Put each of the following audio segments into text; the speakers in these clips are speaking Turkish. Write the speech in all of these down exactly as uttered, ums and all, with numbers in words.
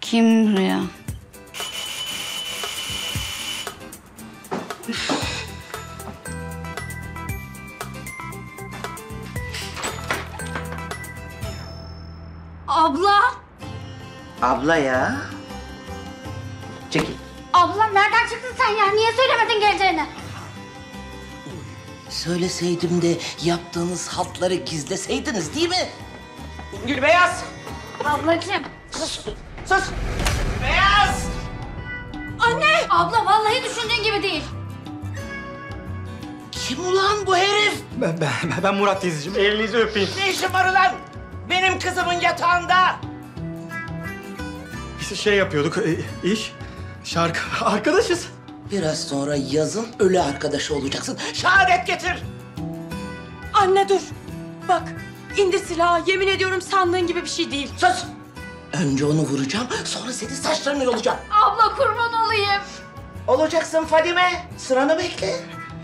Kim Rüya? Abla! Abla ya. Çekil. Abla nereden çıktın sen ya? Niye söylemedin geleceğini? Söyleseydim de yaptığınız haltları gizleseydiniz değil mi? Gülbeyaz! Ablacığım! Sus! Sus! Gülbeyaz! Anne! Abla vallahi düşündüğün gibi değil. Kim ulan bu herif? Ben, ben, ben Murat teyzeciğim. Elinizi öpeyim. Ne işin var ulan? Benim kızımın yatağında! Biz şey yapıyorduk, iş, şarkı, arkadaşız. Biraz sonra yazın ölü arkadaşı olacaksın. Şehadet getir! Anne dur! Bak, indir silahı. Yemin ediyorum sandığın gibi bir şey değil. Sus! Önce onu vuracağım, sonra senin saçlarını yolacağım. Abla kurban olayım. Olacaksın Fadime. Sıranı bekle.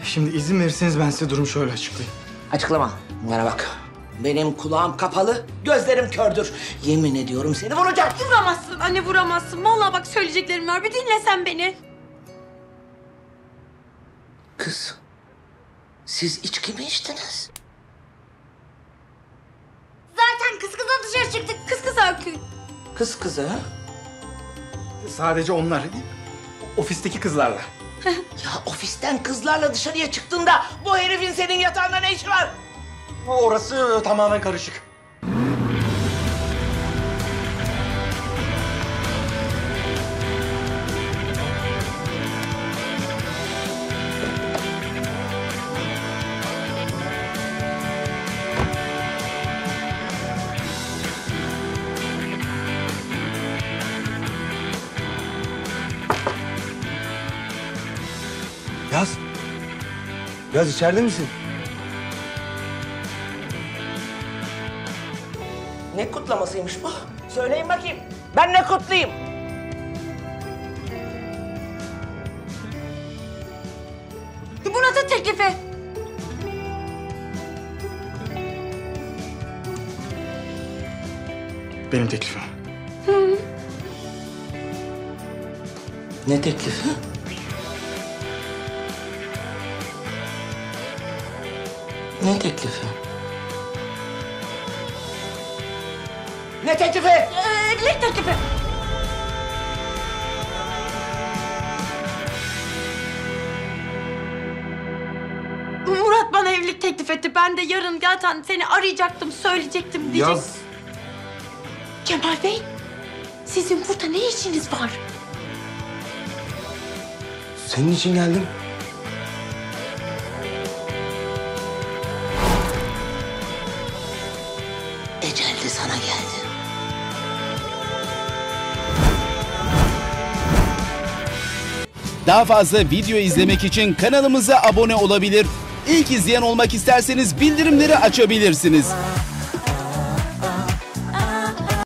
Şimdi izin verirseniz ben size durumu şöyle açıklayayım. Açıklama. Bana bak. Benim kulağım kapalı, gözlerim kördür. Yemin ediyorum seni vuracağım. Vuramazsın anne, vuramazsın. Vallahi bak söyleyeceklerim var. Bir dinle sen beni. Kız, siz içki mi içtiniz? Zaten kız kıza dışarı çıktık. Kız kıza akıyor. Kız kıza? Sadece onlar değil, ofisteki kızlarla. Ya ofisten kızlarla dışarıya çıktığında bu herifin senin yatağında ne işi var? Orası tamamen karışık. Yaz. Yaz içeride misin? Ne kutlamasıymış bu? Söyleyin bakayım. Ben ne kutlayayım? Murat'ın teklifi. Benim teklifim. Hı. Ne teklifi? Ne teklifi? Ne teklifi? Evlilik teklifi. Murat bana evlilik teklif etti. Ben de yarın zaten seni arayacaktım, söyleyecektim diyecektim. Yaz. Kemal Bey, sizin burada ne işiniz var? Senin için geldim. Ecel de sana geldi. Daha fazla video izlemek için kanalımıza abone olabilir. İlk izleyen olmak isterseniz bildirimleri açabilirsiniz.